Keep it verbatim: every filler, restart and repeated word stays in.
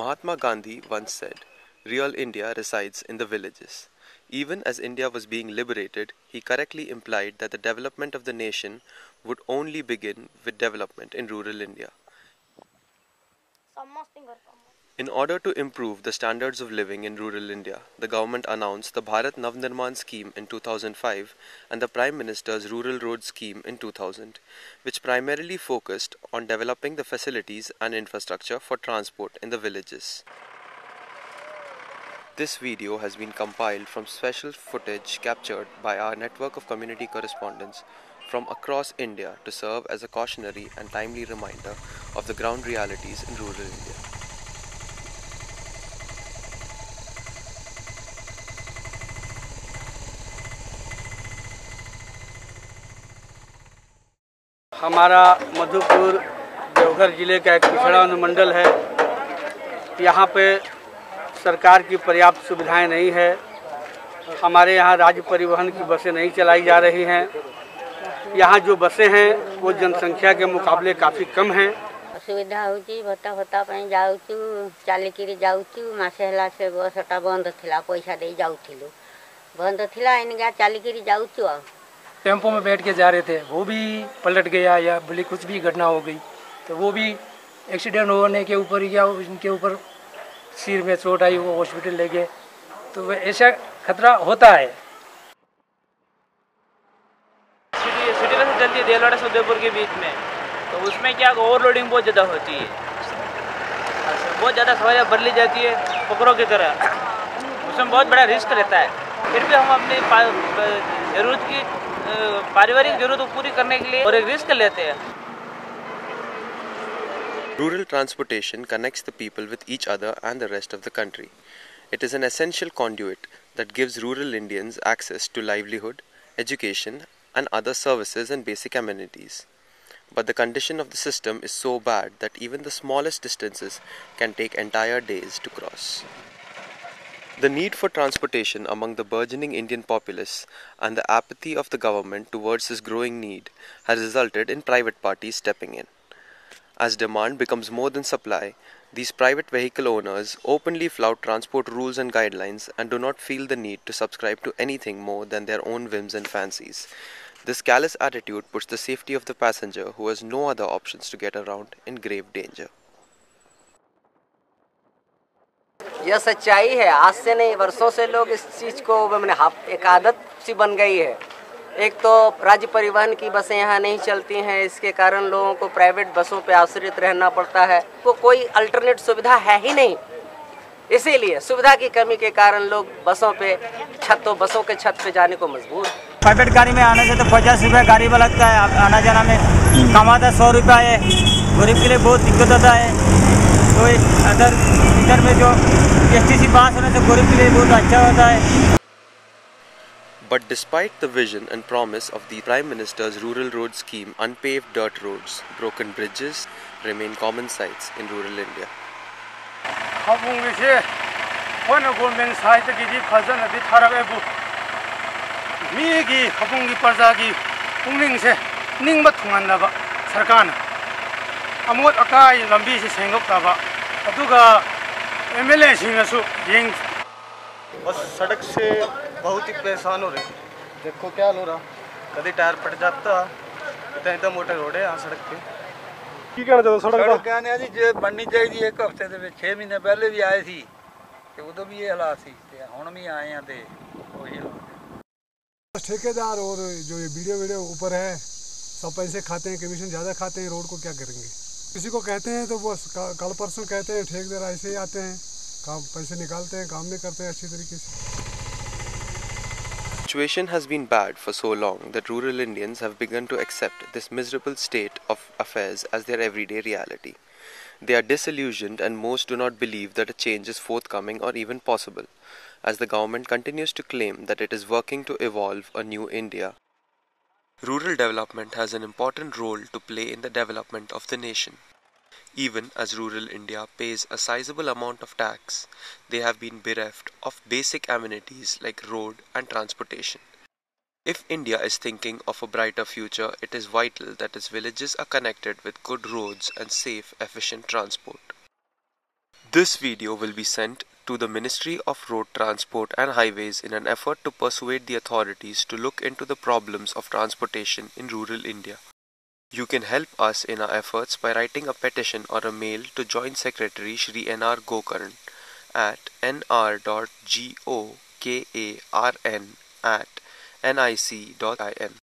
Mahatma Gandhi once said, "Real India resides in the villages." Even as India was being liberated, he correctly implied that the development of the nation would only begin with development in rural India. In order to improve the standards of living in rural India, the government announced the Bharat Navnirman scheme in two thousand five and the Prime Minister's Rural Road scheme in two thousand, which primarily focused on developing the facilities and infrastructure for transport in the villages. This video has been compiled from special footage captured by our network of community correspondents from across India to serve as a cautionary and timely reminder of the ground realities in rural India. हमारा मधुपुर देवघर ज़िले का एक पिछड़ा अनुमंडल है। यहाँ पे सरकार की पर्याप्त सुविधाएं नहीं है। हमारे यहाँ राज्य परिवहन की बसें नहीं चलाई जा रही हैं। यहाँ जो बसें हैं वो जनसंख्या के मुकाबले काफ़ी कम हैं। असुविधा होती भत्ता भत्ता पाई जाऊँ चालिकी जाऊँ मसेहला से बस हटा बंद थिला पैसा दे जाऊँ बंद थिला इनका चालिकी जाऊँ। टेम्पो में बैठ के जा रहे थे वो भी पलट गया या भले कुछ भी घटना हो गई तो वो भी एक्सीडेंट होने के ऊपर या उनके ऊपर सिर में चोट आई वो हॉस्पिटल ले गए तो वह ऐसा खतरा होता है। सिटी बस चलती है देलवाड़ा से उदयपुर के बीच में तो उसमें क्या ओवरलोडिंग बहुत ज़्यादा होती है, बहुत ज़्यादा सवारियाँ भर ली जाती है पकड़ों की तरह, उसमें बहुत बड़ा रिस्क रहता है। फिर भी हम अपनी जरूरत की पारिवारिक जरूरत को पूरी करने के लिए और एक रिस्क लेते हैं। Rural transportation connects the people with each other and the rest of the country. It is an essential conduit that gives rural Indians access to livelihood, education, and other services and basic amenities. But the condition of the system is so bad that even the smallest distances can take entire days to cross. The need for transportation among the burgeoning Indian populace and the apathy of the government towards this growing need has resulted in private parties stepping in. As demand becomes more than supply, these private vehicle owners openly flout transport rules and guidelines and do not feel the need to subscribe to anything more than their own whims and fancies. This callous attitude puts the safety of the passenger who has no other options to get around in grave danger. यह सच्चाई है, आज से नहीं वर्षों से लोग इस चीज़ को मैंने एक आदत सी बन गई है। एक तो राज्य परिवहन की बसें यहाँ नहीं चलती हैं, इसके कारण लोगों को प्राइवेट बसों पर आश्रित रहना पड़ता है। को कोई अल्टरनेट सुविधा है ही नहीं, इसीलिए सुविधा की कमी के कारण लोग बसों पे छतों बसों के छत पे जाने को मजबूर। प्राइवेट गाड़ी में आने से तो पचास रुपये गाड़ी में लगता है, आना जाना में कमाता सौ रुपया है, गरीब के लिए बहुत दिक्कत होता है। तो एक अदर इधर में जो एस टी सी पास होने से गरीब के लिए बहुत अच्छा होता है। But despite the vision and promise of the Prime Minister's Rural Road scheme, unpaved dirt roads, broken bridges remain common sights in rural India. बस सड़क से बहुत ही परेशान हो रहे हैं। देखो क्या हो रहा, कभी टायर फट जाता, इतना इतना मोटा रोड है यहाँ सड़क पे। की कहना चाहते हो सड़क का? कहना है जी जो बननी चाहिए एक हफ्ते से छः महीने पहले भी आए थी कि उदो भी ये हालात थी हम भी आए हैं तो वही हालात। ठेकेदार और जो ये वीडियो वीडियो ऊपर है सब पैसे खाते हैं, कमीशन ज़्यादा खाते हैं, रोड को क्या करेंगे। किसी को कहते हैं तो वो कल परसों कहते हैं, ठेकेदार ऐसे ही आते हैं, काम पैसे निकालते हैं, काम नहीं करते हैं अच्छी तरीके से। Situation has been bad for so long that rural Indians have begun to accept this miserable state of affairs as their everyday reality. They are disillusioned and most do not believe that a change is forthcoming or even possible, as the government continues to claim that it is working to evolve a new India. Rural development has an important role to play in the development of the nation. Even as rural India pays a sizable amount of tax, they have been bereft of basic amenities like road and transportation. If India is thinking of a brighter future, it is vital that its villages are connected with good roads and safe, efficient transport. This video will be sent to the Ministry of Road Transport and Highways in an effort to persuade the authorities to look into the problems of transportation in rural India. You can help us in our efforts by writing a petition or a mail to Joint Secretary Shri N R Gokarn at N R dot Gokarn at N I C dot I N.